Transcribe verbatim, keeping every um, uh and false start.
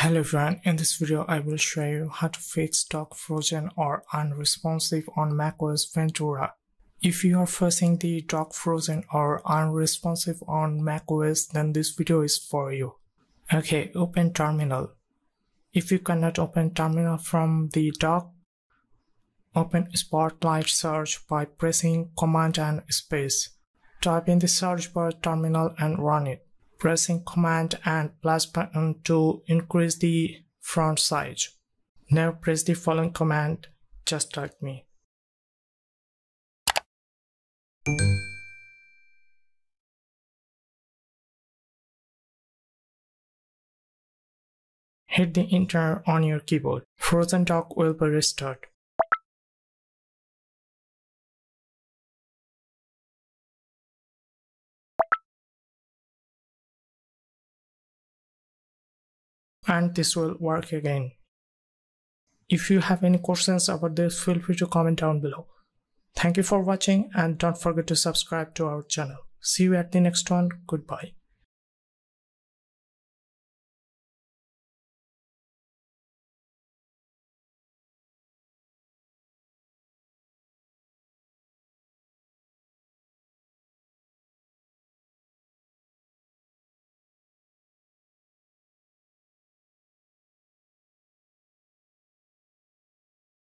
Hello everyone, in this video I will show you how to fix dock frozen or unresponsive on macOS Ventura. If you are facing the dock frozen or unresponsive on macOS, then this video is for you. Okay, open Terminal. If you cannot open Terminal from the dock, open Spotlight search by pressing Command and space. Type in the search bar Terminal and run it. Pressing Command and plus button to increase the font size. Now press the following command, just like me. Hit the Enter on your keyboard. Frozen dock will be restored. And this will work again. If you have any questions about this, feel free to comment down below. Thank you for watching and don't forget to subscribe to our channel. See you at the next one. Goodbye.